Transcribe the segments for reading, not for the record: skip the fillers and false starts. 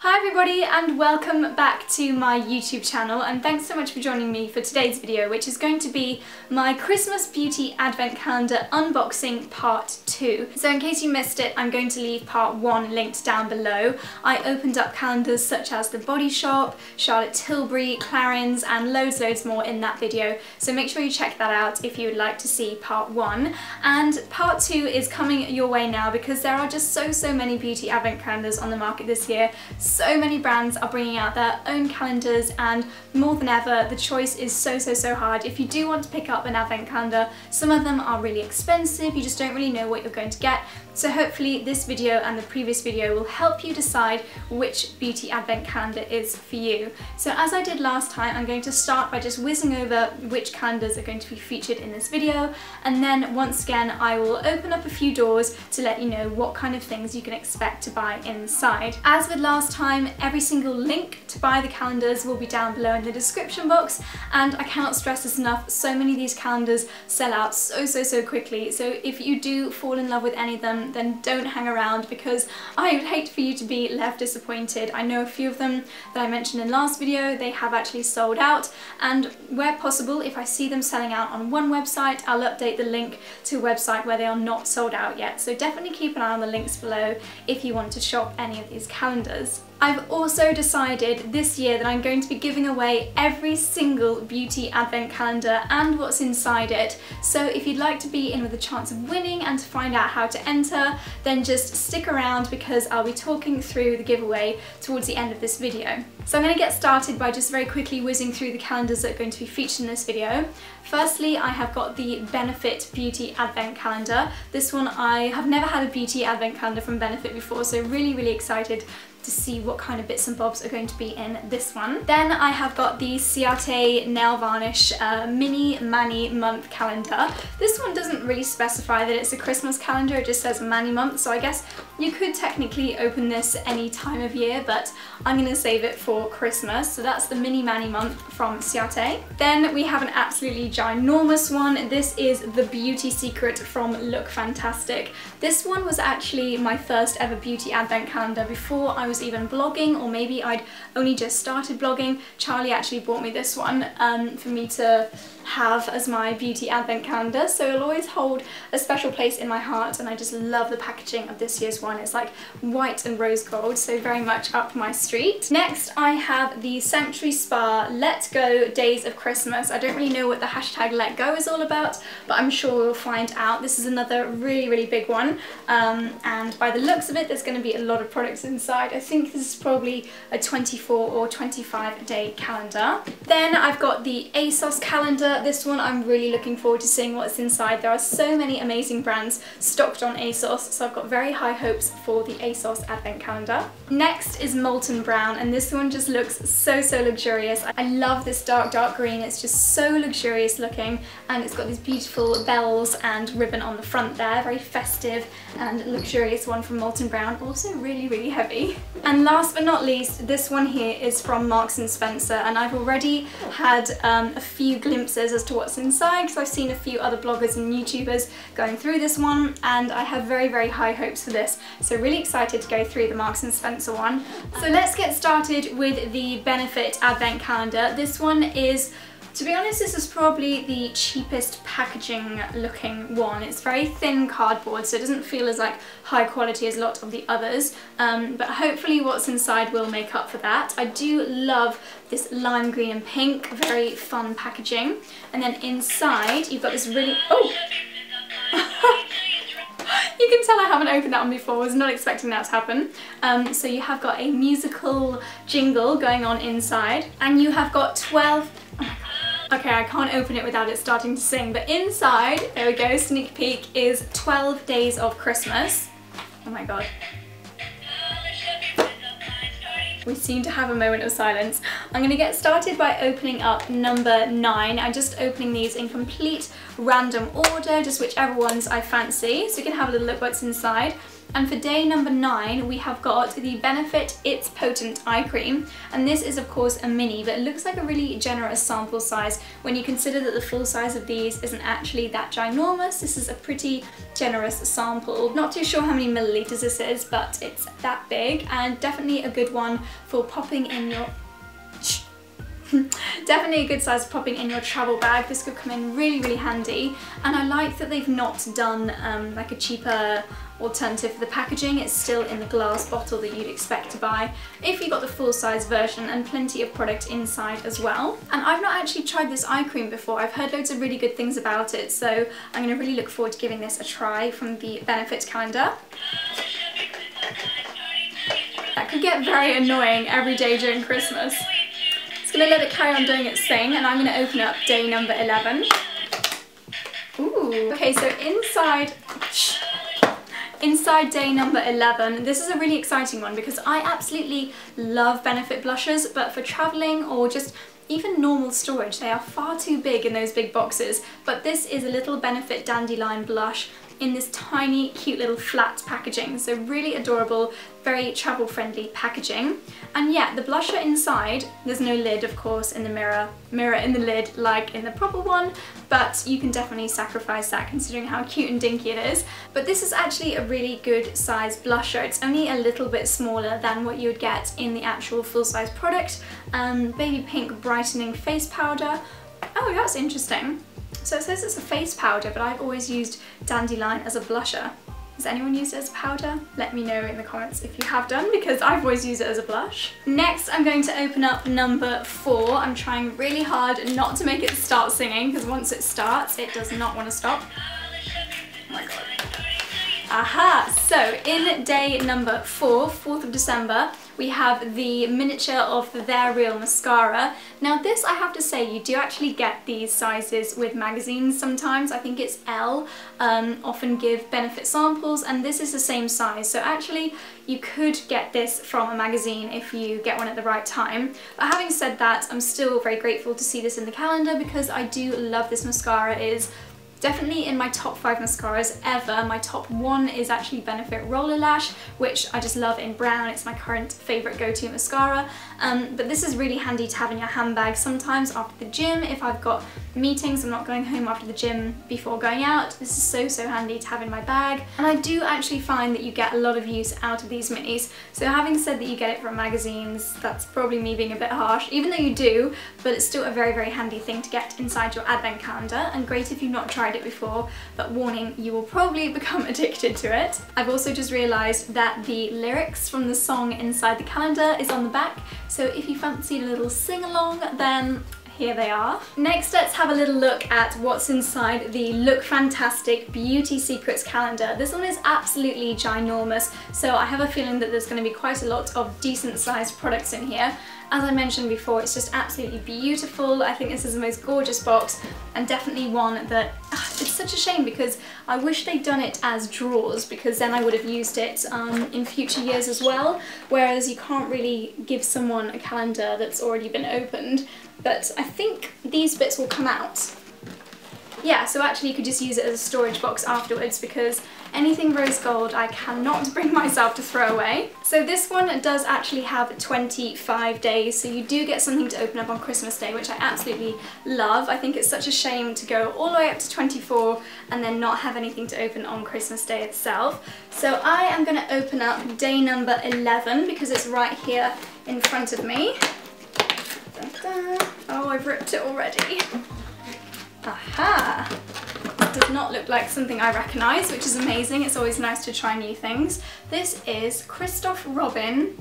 Hi everybody and welcome back to my YouTube channel, and thanks so much for joining me for today's video, which is going to be my Christmas Beauty Advent Calendar Unboxing Part 2. So in case you missed it, I'm going to leave Part 1 linked down below. I opened up calendars such as The Body Shop, Charlotte Tilbury, Clarins and loads more in that video, so make sure you check that out if you would like to see Part 1. And Part 2 is coming your way now because there are just so many beauty advent calendars on the market this year. So many brands are bringing out their own calendars, and more than ever the choice is so hard. If you do want to pick up an advent calendar, some of them are really expensive, you just don't really know what you're going to get. So hopefully this video and the previous video will help you decide which beauty advent calendar is for you. So as I did last time, I'm going to start by just whizzing over which calendars are going to be featured in this video, and then once again I will open up a few doors to let you know what kind of things you can expect to buy inside. As with last time, every single link to buy the calendars will be down below in the description box, and I cannot stress this enough, so many of these calendars sell out so quickly, so if you do fall in love with any of them, then don't hang around because I would hate for you to be left disappointed. I know a few of them that I mentioned in last video, they have actually sold out, and where possible, if I see them selling out on one website, I'll update the link to a website where they are not sold out yet, so definitely keep an eye on the links below if you want to shop any of these calendars. I've also decided this year that I'm going to be giving away every single beauty advent calendar and what's inside it, so if you'd like to be in with a chance of winning and to find out how to enter, then just stick around because I'll be talking through the giveaway towards the end of this video. So I'm going to get started by just very quickly whizzing through the calendars that are going to be featured in this video. Firstly, I have got the Benefit Beauty Advent Calendar. This one, I have never had a beauty advent calendar from Benefit before, so really excited to see what kind of bits and bobs are going to be in this one. Then I have got the Ciate Nail Varnish Mini Mani Month Calendar. This one doesn't really specify that it's a Christmas calendar, it just says Mani Month, so I guess you could technically open this any time of year, but I'm going to save it for Christmas. So that's the Mini Mani Month from Ciate. Then we have an absolutely ginormous one. This is the Beauty Secret from Look Fantastic. This one was actually my first ever beauty advent calendar before I was even blogging, or maybe I'd only just started blogging. Charlie actually bought me this one for me to have as my beauty advent calendar, so it'll always hold a special place in my heart, and I just love the packaging of this year's one. It's like white and rose gold, so very much up my street. Next I have the Sanctuary Spa Let Go Days of Christmas. I don't really know what the hashtag Let Go is all about, but I'm sure we'll find out. This is another really big one, and by the looks of it there's going to be a lot of products inside. I think this is probably a 24 or 25 day calendar. Then I've got the ASOS calendar. This one I'm really looking forward to seeing what's inside. There are so many amazing brands stocked on ASOS, so I've got very high hopes for the ASOS advent calendar. Next is Molton Brown, and this one just looks so luxurious. I love this dark green, it's just so luxurious looking, and it's got these beautiful bells and ribbon on the front there. Very festive and luxurious one from Molton Brown, also really heavy. And last but not least, this one here is from Marks & Spencer, and I've already had a few glimpses as to what's inside because I've seen a few other bloggers and YouTubers going through this one, and I have very high hopes for this, so really excited to go through the Marks & Spencer one. So let's get started with the Benefit Advent Calendar. This one is, to be honest, this is probably the cheapest packaging looking one. It's very thin cardboard, so it doesn't feel as like high quality as a lot of the others, but hopefully what's inside will make up for that. I do love this lime green and pink, very fun packaging. And then inside you've got this really, you can tell I haven't opened that one before, I was not expecting that to happen. So you have got a musical jingle going on inside, and you have got 12, okay, I can't open it without it starting to sing, but inside, there we go, sneak peek, is 12 Days of Christmas. Oh my god. We seem to have a moment of silence. I'm going to get started by opening up number 9. I'm just opening these in complete random order, just whichever ones I fancy, so you can have a little look what's inside. And for day number 9, we have got the Benefit It's Potent Eye Cream. And this is of course a mini, but it looks like a really generous sample size when you consider that the full size of these isn't actually that ginormous. This is a pretty generous sample. Not too sure how many milliliters this is, but it's that big and definitely a good one for popping in your definitely a good size for popping in your travel bag. This could come in really, really handy. And I like that they've not done like a cheaper alternative for the packaging. It's still in the glass bottle that you'd expect to buy if you got the full size version, and plenty of product inside as well. And I've not actually tried this eye cream before. I've heard loads of really good things about it, so I'm going to really look forward to giving this a try from the Benefit calendar. That could get very annoying every day during Christmas. It's going to let it carry on doing its thing, and I'm going to open up day number 11. Ooh. Okay, so inside day number 11, this is a really exciting one because I absolutely love Benefit blushes, but for travelling or just even normal storage, they are far too big in those big boxes. But this is a little Benefit Dandelion blush in this tiny, cute little flat packaging. So really adorable, very travel-friendly packaging. And yeah, the blusher inside, there's no lid, of course, in the mirror in the lid like in the proper one, but you can definitely sacrifice that considering how cute and dinky it is. But this is actually a really good size blusher. It's only a little bit smaller than what you would get in the actual full-size product. Baby Pink Brightening Face Powder. Oh, that's interesting. So it says it's a face powder, but I've always used Dandelion as a blusher. Has anyone used it as a powder? Let me know in the comments if you have done, because I've always used it as a blush. Next, I'm going to open up number 4. I'm trying really hard not to make it start singing, because once it starts, it does not want to stop. Oh my god. Aha! So in day number 4, 4th of December, we have the miniature of the They're Real mascara. Now this, I have to say, you do actually get these sizes with magazines sometimes. I think it's L, often give Benefit samples, and this is the same size. So actually you could get this from a magazine if you get one at the right time. But having said that, I'm still very grateful to see this in the calendar because I do love this mascara. It is definitely in my top 5 mascaras ever. My top 1 is actually Benefit Roller Lash, which I just love in brown. It's my current favourite go-to mascara. But this is really handy to have in your handbag sometimes after the gym. If I've got meetings, I'm not going home after the gym before going out. This is so, so handy to have in my bag. And I do actually find that you get a lot of use out of these minis. So having said that you get it from magazines, that's probably me being a bit harsh, even though you do, but it's still a very, very handy thing to get inside your advent calendar, and great if you've not tried it before, but warning, you will probably become addicted to it. I've also just realised that the lyrics from the song inside the calendar is on the back, so if you fancied a little sing-along, then here they are. Next, let's have a little look at what's inside the Look Fantastic Beauty Secrets calendar. This one is absolutely ginormous, so I have a feeling that there's going to be quite a lot of decent sized products in here. As I mentioned before, it's just absolutely beautiful. I think this is the most gorgeous box, and definitely one that, it's such a shame because I wish they'd done it as drawers, because then I would have used it in future years as well, whereas you can't really give someone a calendar that's already been opened. But I think these bits will come out. Yeah, so actually you could just use it as a storage box afterwards, because anything rose gold I cannot bring myself to throw away. So this one does actually have 25 days, so you do get something to open up on Christmas Day, which I absolutely love. I think it's such a shame to go all the way up to 24 and then not have anything to open on Christmas Day itself. So I am going to open up day number 11 because it's right here in front of me. Dun, dun. Oh, I've ripped it already. Aha! That does not look like something I recognise, which is amazing. It's always nice to try new things. This is Christophe Robin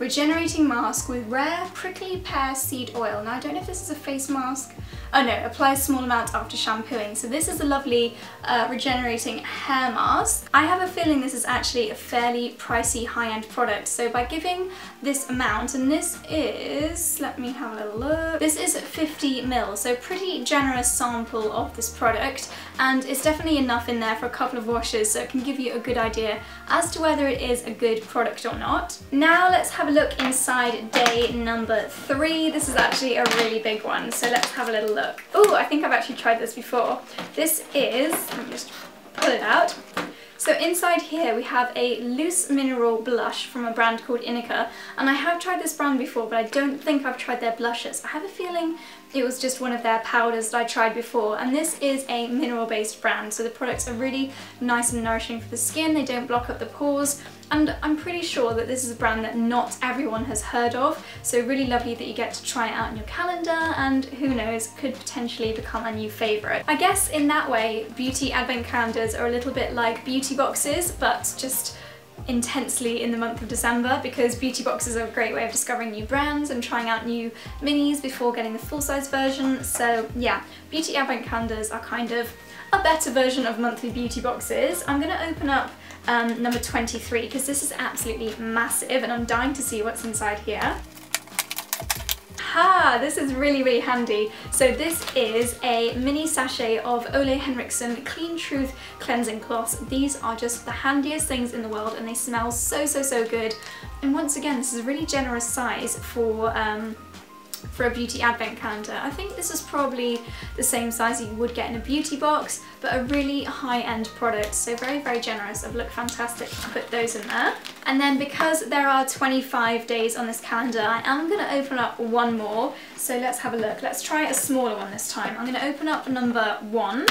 Regenerating Mask with Rare Prickly Pear Seed Oil. Now, I don't know if this is a face mask. Oh no, apply a small amount after shampooing. So this is a lovely regenerating hair mask. I have a feeling this is actually a fairly pricey high-end product. So by giving this amount, and this is, let me have a little look. This is 50 ml, so pretty generous sample of this product. And it's definitely enough in there for a couple of washes, so it can give you a good idea as to whether it is a good product or not. Now let's have a look inside day number 3. This is actually a really big one, so let's have a little look. Oh, I think I've actually tried this before. This is, let me just pull it out. So inside here we have a loose mineral blush from a brand called Inika, and I have tried this brand before, but I don't think I've tried their blushes. I have a feeling it was just one of their powders that I tried before, and this is a mineral-based brand, so the products are really nice and nourishing for the skin, they don't block up the pores, and I'm pretty sure that this is a brand that not everyone has heard of, so really lovely that you get to try it out in your calendar, and who knows, could potentially become a new favourite. I guess in that way, beauty advent calendars are a little bit like beauty boxes, but just intensely in the month of December, because beauty boxes are a great way of discovering new brands and trying out new minis before getting the full-size version. So yeah, beauty advent calendars are kind of a better version of monthly beauty boxes. I'm going to open up number 23 because this is absolutely massive and I'm dying to see what's inside here. Ah, this is really, really handy. So this is a mini sachet of Ole Henriksen Clean Truth Cleansing Cloths. These are just the handiest things in the world and they smell so, so, so good. And once again, this is a really generous size for a beauty advent calendar. I think this is probably the same size that you would get in a beauty box, but a really high-end product, so very, very generous of Look Fantastic to put those in there. And then because there are 25 days on this calendar, I am going to open up one more, so let's have a look. Let's try a smaller one this time. I'm going to open up number 1,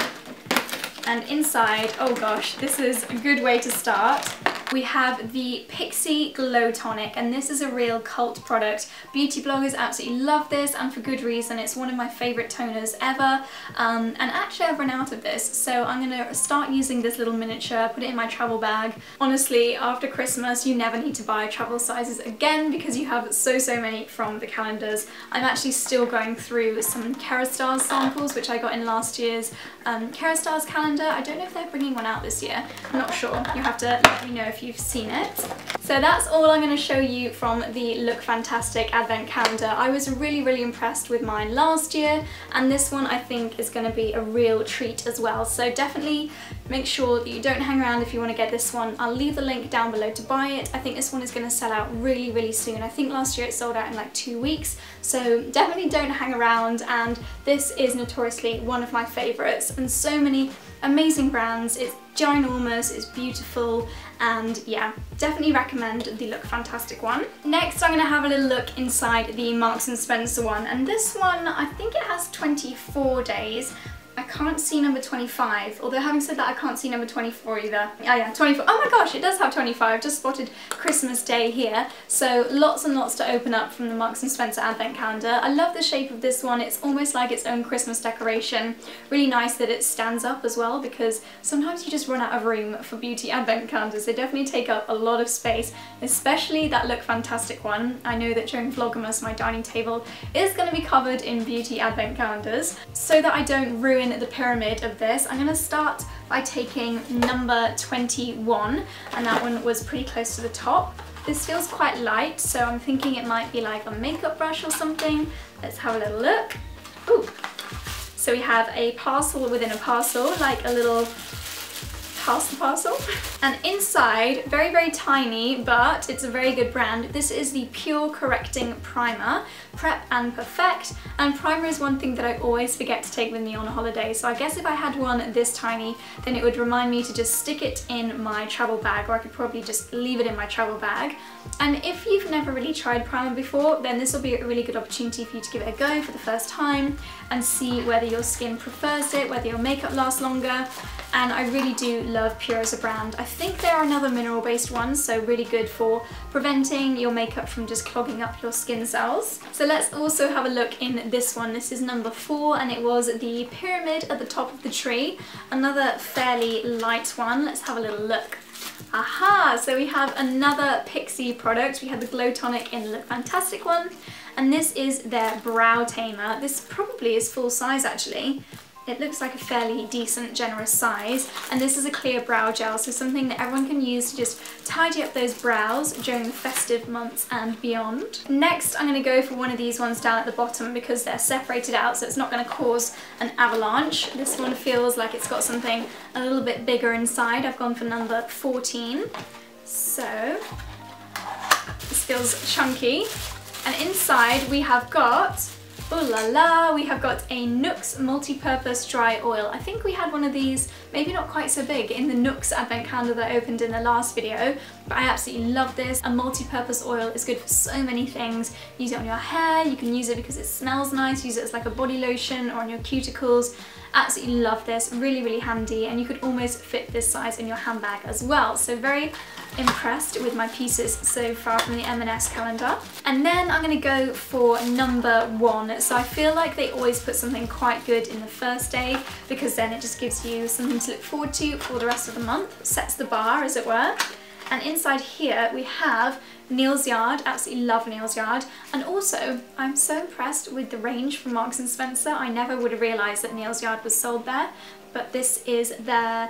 and inside, oh gosh, this is a good way to start. We have the Pixi Glow Tonic, and this is a real cult product. Beauty bloggers absolutely love this, and for good reason. It's one of my favourite toners ever, and actually I've run out of this, so I'm going to start using this little miniature, put it in my travel bag. Honestly, after Christmas you never need to buy travel sizes again because you have so, so many from the calendars. I'm actually still going through some Kerastars samples, which I got in last year's Kerastars calendar. I don't know if they're bringing one out this year, I'm not sure. You have to let me know if you've seen it. So that's all I'm going to show you from the Look Fantastic advent calendar. I was really, really impressed with mine last year, and this one I think is going to be a real treat as well. So definitely make sure that you don't hang around if you want to get this one. I'll leave the link down below to buy it. I think this one is going to sell out really, really soon. I think last year it sold out in like 2 weeks, so definitely don't hang around. And this is notoriously one of my favourites, and so many amazing brands. It's ginormous, it's beautiful, and yeah, definitely recommend the Look Fantastic one. Next I'm going to have a little look inside the Marks & Spencer one, and this one I think it has 24 days. I can't see number 25, although having said that I can't see number 24 either. Oh yeah, 24. Oh my gosh, it does have 25, just spotted Christmas Day here. So lots and lots to open up from the Marks & Spencer advent calendar. I love the shape of this one, it's almost like its own Christmas decoration. Really nice that it stands up as well, because sometimes you just run out of room for beauty advent calendars. They definitely take up a lot of space, especially that Look Fantastic one. I know that during Vlogmas my dining table is going to be covered in beauty advent calendars. So that I don't ruin the pyramid of this, I'm going to start by taking number 21, and that one was pretty close to the top. This feels quite light, so I'm thinking it might be like a makeup brush or something. Let's have a little look. Ooh. So we have a parcel within a parcel, like a little parcel. And inside, very, very tiny, but it's a very good brand. This is the Pure Correcting Primer, Prep and Perfect. And primer is one thing that I always forget to take with me on a holiday, so I guess if I had one this tiny, then it would remind me to just stick it in my travel bag, or I could probably just leave it in my travel bag. And if you've never really tried primer before, then this will be a really good opportunity for you to give it a go for the first time and see whether your skin prefers it, whether your makeup lasts longer. And I really do love Pure as a brand. I think they're another mineral-based one, so really good for preventing your makeup from just clogging up your skin cells. So let's also have a look in this one. This is number 4, and it was the pyramid at the top of the tree. Another fairly light one. Let's have a little look. Aha! So we have another Pixi product. We had the Glow Tonic in the Look Fantastic one, and this is their Brow Tamer. This probably is full size actually. It looks like a fairly decent, generous size, and this is a clear brow gel, so something that everyone can use to just tidy up those brows during the festive months and beyond. Next, I'm going to go for one of these ones down at the bottom because they're separated out, so it's not going to cause an avalanche. This one feels like it's got something a little bit bigger inside. I've gone for number 14, so this feels chunky. And inside we have got Ooh la la, we have got a Nuxe multi-purpose dry oil. I think we had one of these, maybe not quite so big, in the Nuxe advent calendar that I opened in the last video, but I absolutely love this. A multi-purpose oil is good for so many things. Use it on your hair, you can use it because it smells nice, use it as like a body lotion or on your cuticles. Absolutely love this, really, really handy, and you could almost fit this size in your handbag as well. So very impressed with my pieces so far from the M&S calendar. And then I'm gonna go for number 1. So I feel like they always put something quite good in the first day because then it just gives you something to look forward to for the rest of the month, sets the bar as it were. And inside here we have Neil's Yard, absolutely love Neil's Yard. And also, I'm so impressed with the range from Marks & Spencer. I never would have realised that Neil's Yard was sold there, but this is their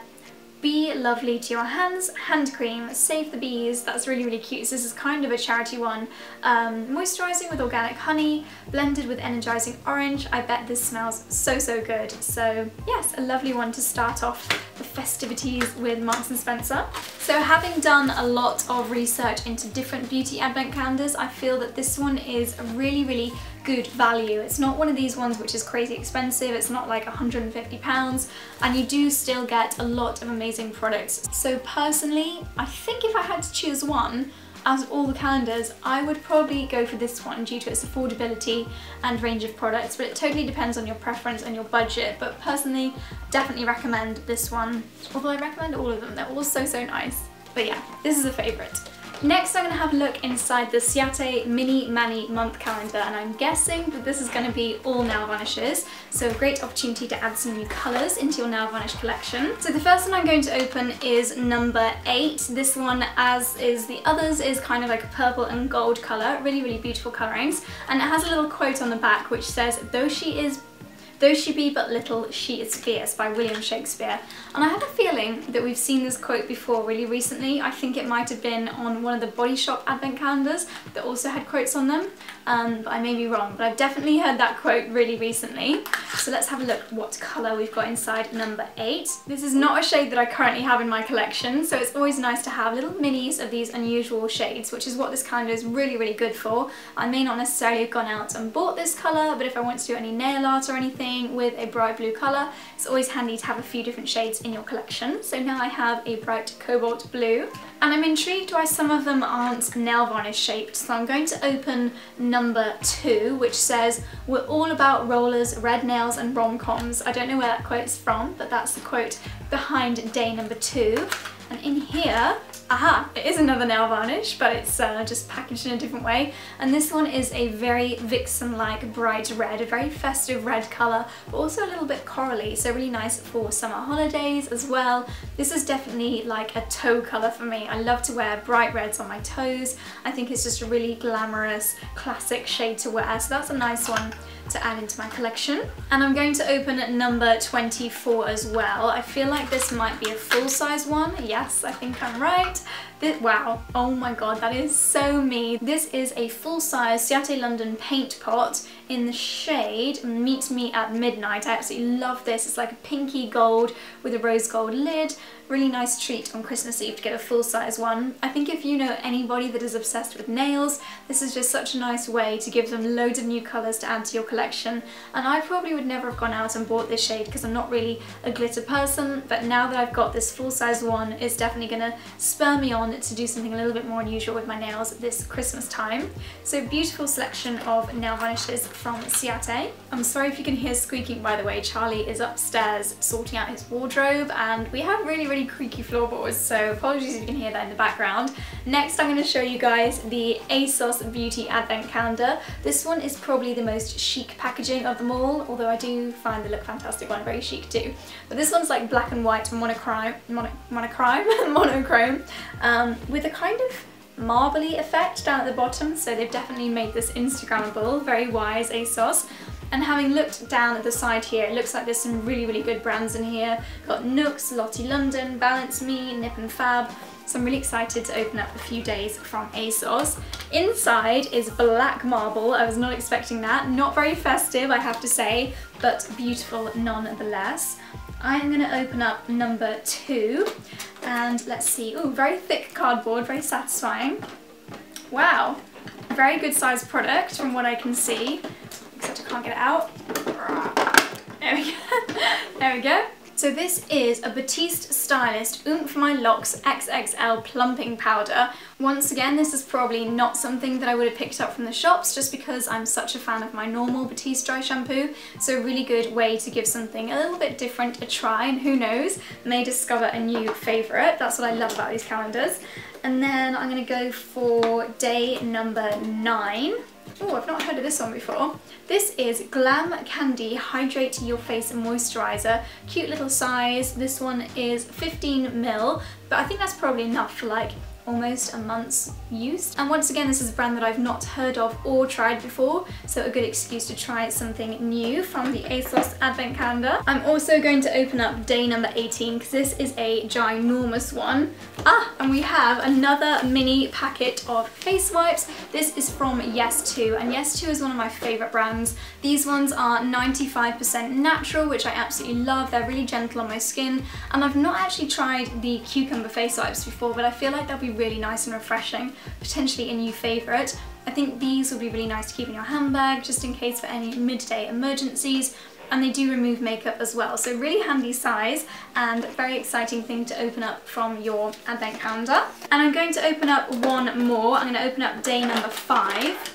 Be Lovely to Your Hands hand cream, Save the Bees. That's really, really cute. So this is kind of a charity one. Moisturising with organic honey, blended with energising orange. I bet this smells so, so good. So yes, a lovely one to start off the festivities with Marks & Spencer. So having done a lot of research into different beauty advent calendars, I feel that this one is a really, really good value. It's not one of these ones which is crazy expensive, it's not like £150, and you do still get a lot of amazing products. So personally, I think if I had to choose one out of all the calendars, I would probably go for this one due to its affordability and range of products, but it totally depends on your preference and your budget. But personally, definitely recommend this one, although I recommend all of them, they're all so, so nice. But yeah, this is a favourite. Next, I'm going to have a look inside the Ciate Mini Mani Month Calendar, and I'm guessing that this is going to be all nail varnishes, so a great opportunity to add some new colours into your nail varnish collection. So the first one I'm going to open is number 8. This one, as is the others, is kind of like a purple and gold colour, really, really beautiful colourings, and it has a little quote on the back which says, "Though she be but little, she is fierce," by William Shakespeare. And I have a feeling that we've seen this quote before really recently. I think it might have been on one of the Body Shop advent calendars that also had quotes on them. But I may be wrong, but I've definitely heard that quote really recently. So let's have a look what colour we've got inside number 8. This is not a shade that I currently have in my collection, so it's always nice to have little minis of these unusual shades, which is what this calendar is really, really good for. I may not necessarily have gone out and bought this colour, but if I want to do any nail art or anything with a bright blue colour, it's always handy to have a few different shades in your collection. So now I have a bright cobalt blue, and I'm intrigued why some of them aren't nail varnish shaped, so I'm going to open number 2, which says, "We're all about rollers, red nails and rom-coms." I don't know where that quote's from, but that's the quote behind day number 2. And in here, aha, it is another nail varnish, but it's just packaged in a different way. And this one is a very vixen-like bright red, a very festive red colour, but also a little bit corally, so really nice for summer holidays as well. This is definitely like a toe colour for me. I love to wear bright reds on my toes. I think it's just a really glamorous, classic shade to wear, so that's a nice one to add into my collection. And I'm going to open at number 24 as well. I feel like this might be a full-size one. Yes, I think I'm right. Wow, oh my god, that is so me. This is a full-size Ciate London paint pot in the shade Meet Me at Midnight. I absolutely love this. It's like a pinky gold with a rose gold lid. Really nice treat on Christmas Eve to get a full-size one. I think if you know anybody that is obsessed with nails, this is just such a nice way to give them loads of new colours to add to your collection. And I probably would never have gone out and bought this shade because I'm not really a glitter person, but now that I've got this full-size one, it's definitely going to spur me on to do something a little bit more unusual with my nails this Christmas time. So beautiful selection of nail varnishes from Ciate. I'm sorry if you can hear squeaking, by the way. Charlie is upstairs sorting out his wardrobe and we have really, really creaky floorboards, so apologies if you can hear that in the background. Next, I'm going to show you guys the ASOS Beauty Advent Calendar. This one is probably the most chic packaging of them all, although I do find the Look Fantastic one very chic too. But this one's like black and white monochrome. With a kind of marbly effect down at the bottom, so they've definitely made this Instagrammable. Very wise, ASOS. And having looked down at the side here, it looks like there's some really, really good brands in here. Got Nooks, Lottie London, Balance Me, Nip and Fab. So I'm really excited to open up a few days from ASOS. Inside is black marble. I was not expecting that. Not very festive, I have to say, but beautiful nonetheless. I'm going to open up number 2 and let's see. Oh, very thick cardboard, very satisfying. Wow, very good sized product from what I can see. except I can't get it out. There we go. There we go. So this is a Batiste Stylist Oomph My Locks XXL Plumping Powder. Once again, this is probably not something that I would have picked up from the shops just because I'm such a fan of my normal Batiste dry shampoo. So a really good way to give something a little bit different a try, and who knows, may discover a new favourite. That's what I love about these calendars. And then I'm going to go for day number 9. Oh, I've not heard of this one before. This is Glam Candy Hydrate Your Face Moisturiser. Cute little size. This one is 15ml, but I think that's probably enough for like almost a month's use. And once again, this is a brand that I've not heard of or tried before, so a good excuse to try something new from the ASOS Advent Calendar. I'm also going to open up day number 18 because this is a ginormous one. Ah, and we have another mini packet of face wipes. This is from Yes To, and Yes To is one of my favourite brands. These ones are 95% natural, which I absolutely love. They're really gentle on my skin, and I've not actually tried the cucumber face wipes before, but I feel like they'll be really nice and refreshing, potentially a new favourite. I think these will be really nice to keep in your handbag just in case for any midday emergencies, and they do remove makeup as well, so really handy size and very exciting thing to open up from your advent calendar. And I'm going to open up one more. I'm going to open up day number 5.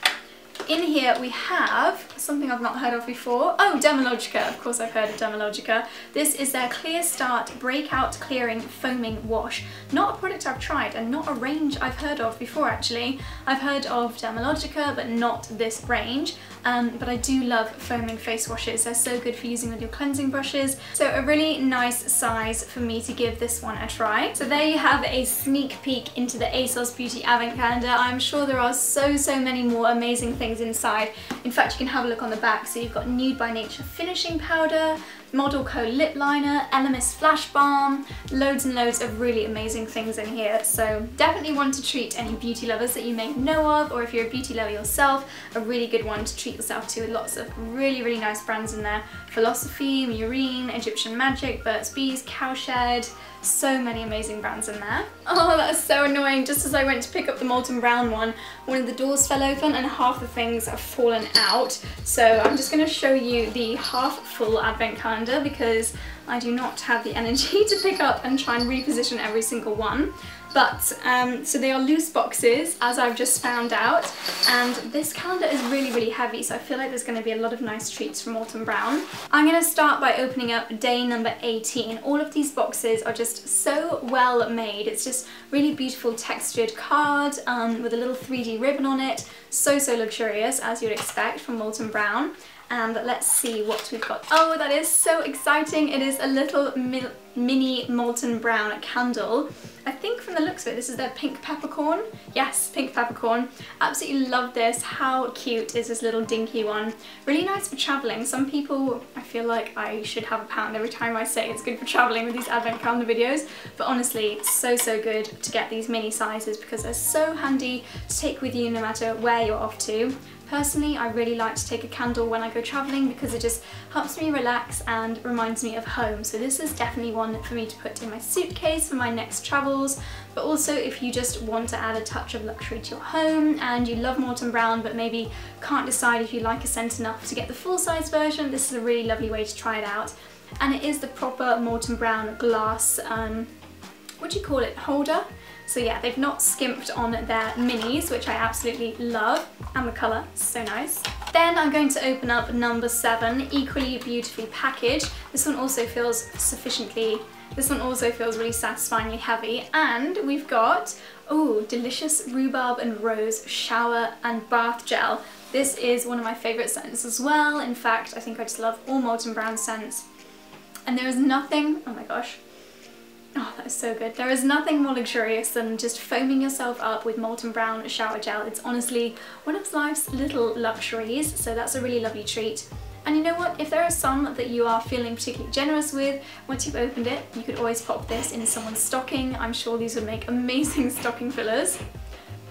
In here we have something I've not heard of before. Oh, Dermalogica. Of course I've heard of Dermalogica. This is their Clear Start Breakout Clearing Foaming Wash. Not a product I've tried and not a range I've heard of before actually. I've heard of Dermalogica but not this range, but I do love foaming face washes. They're so good for using with your cleansing brushes. So a really nice size for me to give this one a try. So there you have a sneak peek into the ASOS Beauty Advent Calendar. I'm sure there are so many more amazing things inside. In fact, you can have a look on the back. So you've got Nude by Nature finishing powder, Model Co lip liner, Elemis flash balm, loads and loads of really amazing things in here. So definitely one to treat any beauty lovers that you may know of, or if you're a beauty lover yourself, a really good one to treat yourself to, with lots of really nice brands in there. Philosophy, Murine, Egyptian Magic, Burt's Bees, Cowshed, so many amazing brands in there. Oh, that is so annoying. Just as I went to pick up the Molton Brown one of the doors fell open and half the things have fallen out. So I'm just going to show you the half full advent calendar because I do not have the energy to pick up and try and reposition every single one. But, so they are loose boxes, as I've just found out, and this calendar is really heavy, so I feel like there's going to be a lot of nice treats from Molton Brown. I'm going to start by opening up day number 18. All of these boxes are just so well made. It's just really beautiful textured card with a little 3D ribbon on it. So luxurious, as you'd expect from Molton Brown. And let's see what we've got. Oh, that is so exciting. It is a little mini Molton Brown candle. I think from the looks of it, this is their pink peppercorn. Yes, pink peppercorn. Absolutely love this. How cute is this little dinky one? Really nice for travelling. Some people, I feel like I should have a pound every time I say it's good for travelling with these advent calendar videos, but honestly, so good to get these mini sizes because they're so handy to take with you no matter where you're off to. Personally, I really like to take a candle when I go travelling because it just helps me relax and reminds me of home. So this is definitely one for me to put in my suitcase for my next travels. But also if you just want to add a touch of luxury to your home and you love Molton Brown but maybe can't decide if you like a scent enough to get the full-size version, this is a really lovely way to try it out. And it is the proper Molton Brown glass, what do you call it, holder? So yeah, they've not skimped on their minis, which I absolutely love, and the colour, so nice. Then I'm going to open up number 7, equally beautifully packaged. This one also feels really satisfyingly heavy, and we've got, oh, delicious rhubarb and rose shower and bath gel. This is one of my favourite scents as well. In fact, I think I just love all Molton Brown scents, and there is nothing, oh my gosh, oh, that is so good. There is nothing more luxurious than just foaming yourself up with Molton Brown shower gel. It's honestly one of life's little luxuries, so that's a really lovely treat. And you know what? If there are some that you are feeling particularly generous with, once you've opened it, you could always pop this in someone's stocking. I'm sure these would make amazing stocking fillers.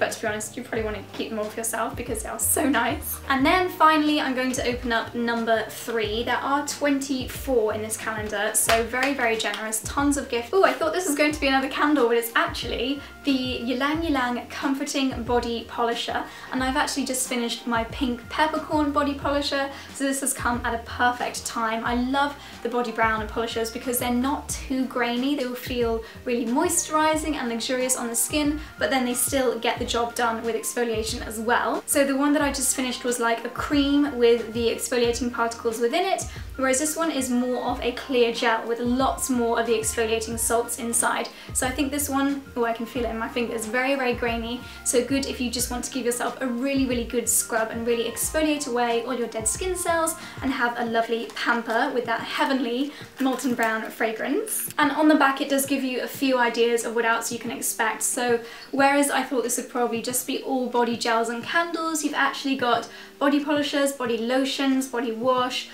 but to be honest, you probably want to keep them all for yourself because they are so nice. And then finally, I'm going to open up number 3. There are 24 in this calendar, so very, very generous, tons of gifts. Oh, I thought this was going to be another candle, but it's actually the Ylang Ylang Comforting Body Polisher, and I've actually just finished my pink peppercorn body polisher, so this has come at a perfect time. I love the Body Brown polishers because they're not too grainy, they will feel really moisturising and luxurious on the skin, but then they still get the job done with exfoliation as well. So the one that I just finished was like a cream with the exfoliating particles within it, whereas this one is more of a clear gel with lots more of the exfoliating salts inside. So I think this one, oh, I can feel it in my fingers, very, very grainy, so good if you just want to give yourself a really, really good scrub and really exfoliate away all your dead skin cells and have a lovely pamper with that heavenly Molton Brown fragrance. And on the back it does give you a few ideas of what else you can expect. So whereas I thought this would probably just be all body gels and candles, you've actually got body polishers, body lotions, body wash,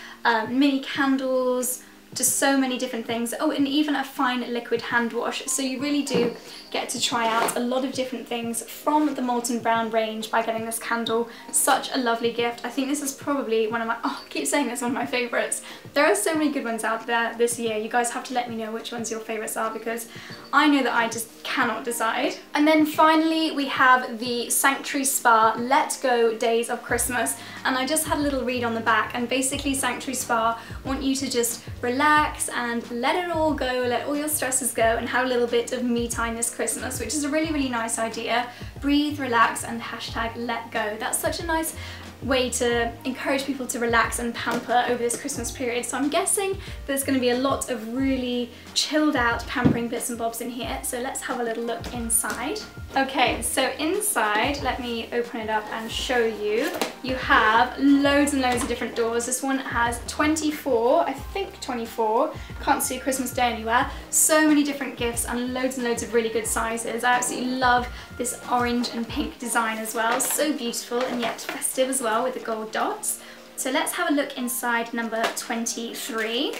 mini candles, just so many different things. Oh, and even a fine liquid hand wash. So you really do get to try out a lot of different things from the Molton Brown range by getting this candle. Such a lovely gift. I think this is probably one of my, oh, I keep saying it's one of my favourites. There are so many good ones out there this year. You guys have to let me know which ones your favourites are because I know that I just cannot decide. And then finally we have the Sanctuary Spa Let Go Days of Christmas, and I just had a little read on the back, and basically Sanctuary Spa want you to just relax and let it all go, let all your stresses go, and have a little bit of me time this Christmas, which is a really, really nice idea. Breathe, relax, and hashtag let go. That's such a nice way to encourage people to relax and pamper over this Christmas period. So I'm guessing there's going to be a lot of really chilled out pampering bits and bobs in here. So let's have a little look inside. Okay, so inside, let me open it up and show you. You have loads and loads of different doors. This one has 24, I think 24. Can't see Christmas Day anywhere. So many different gifts and loads of really good sizes. I absolutely love this orange and pink design as well. So beautiful and yet festive as well, with the gold dots. So let's have a look inside number 23.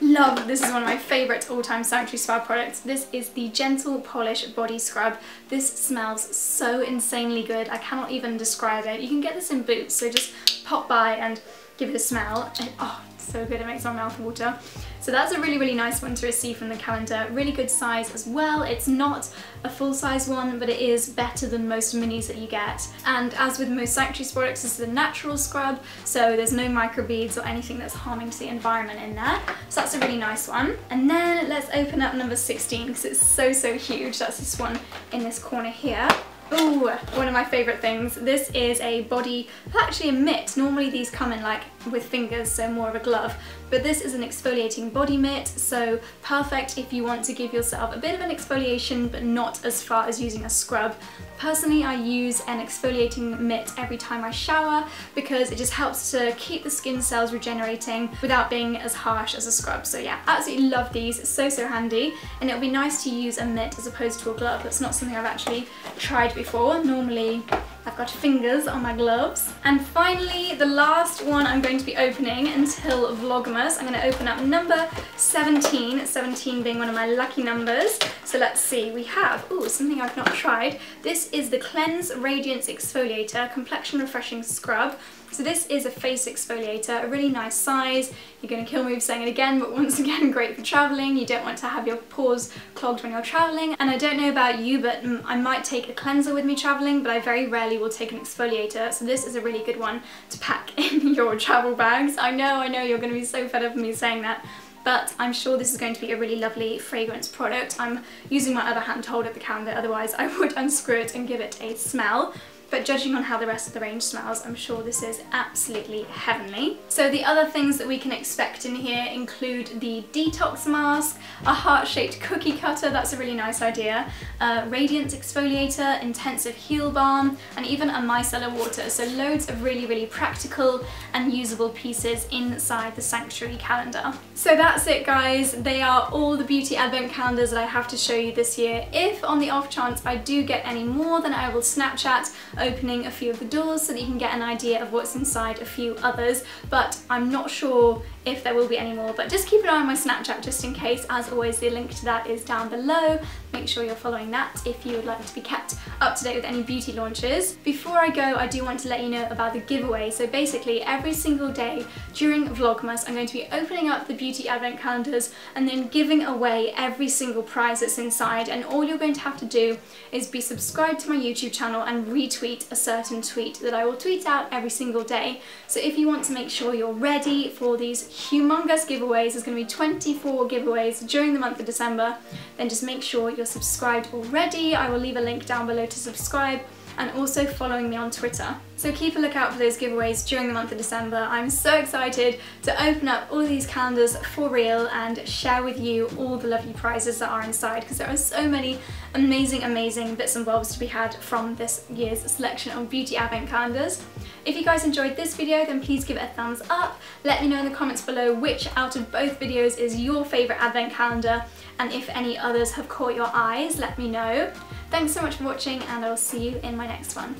Love, this is one of my favourite all-time Sanctuary Spa products. This is the Gentle Polish Body Scrub. This smells so insanely good. I cannot even describe it. You can get this in Boots, so just pop by and give it a smell. And, oh, so good, it makes my mouth water. So that's a really, really nice one to receive from the calendar. Really good size as well. It's not a full-size one, but it is better than most minis that you get. And as with most Sanctuary products, this is a natural scrub, so there's no microbeads or anything that's harming to the environment in there. So that's a really nice one. And then let's open up number 16, because it's so, so huge. That's this one in this corner here. Ooh, one of my favourite things. This is a body, well, actually a mitt. Normally these come in like with fingers, so more of a glove. But this is an exfoliating body mitt, so perfect if you want to give yourself a bit of an exfoliation, but not as far as using a scrub. Personally, I use an exfoliating mitt every time I shower because it just helps to keep the skin cells regenerating without being as harsh as a scrub. So yeah, absolutely love these, so, so handy. And it'll be nice to use a mitt as opposed to a glove. That's not something I've actually tried before. Normally, I've got fingers on my gloves. And finally, the last one I'm going to be opening until Vlogmas. I'm going to open up number 17, 17 being one of my lucky numbers. So let's see, we have, ooh, something I've not tried. This is the Cleanse Radiance Exfoliator Complexion Refreshing Scrub. So this is a face exfoliator, a really nice size. You're going to kill me for saying it again, but once again, great for travelling. You don't want to have your pores clogged when you're travelling. And I don't know about you, but I might take a cleanser with me travelling, but I very rarely will take an exfoliator. So this is a really good one to pack in your travel bags. I know you're going to be so fed up with me saying that, but I'm sure this is going to be a really lovely fragrance product. I'm using my other hand to hold up the calendar, otherwise I would unscrew it and give it a smell. But judging on how the rest of the range smells, I'm sure this is absolutely heavenly. So the other things that we can expect in here include the detox mask, a heart-shaped cookie cutter, that's a really nice idea, a radiance exfoliator, intensive heel balm, and even a micellar water. So loads of really, really practical and usable pieces inside the Sanctuary calendar. So that's it, guys. They are all the beauty advent calendars that I have to show you this year. If on the off chance I do get any more, then I will Snapchat opening a few of the doors so that you can get an idea of what's inside a few others, but I'm not sure if there will be any more, but just keep an eye on my Snapchat just in case. As always, the link to that is down below. Make sure you're following that if you would like to be kept up to date with any beauty launches. Before I go, I do want to let you know about the giveaway. So basically every single day during Vlogmas, I'm going to be opening up the beauty advent calendars and then giving away every single prize that's inside, and all you're going to have to do is be subscribed to my YouTube channel and retweet a certain tweet that I will tweet out every single day. So if you want to make sure you're ready for these humongous giveaways, there's going to be 24 giveaways during the month of December, then just make sure you're subscribed already. I will leave a link down below to subscribe, and also following me on Twitter. So keep a lookout for those giveaways during the month of December. I'm so excited to open up all these calendars for real and share with you all the lovely prizes that are inside, because there are so many amazing, amazing bits and bobs to be had from this year's selection of beauty advent calendars. If you guys enjoyed this video, then please give it a thumbs up. Let me know in the comments below which out of both videos is your favourite advent calendar, and if any others have caught your eyes, let me know. Thanks so much for watching, and I'll see you in my next one.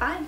Bye!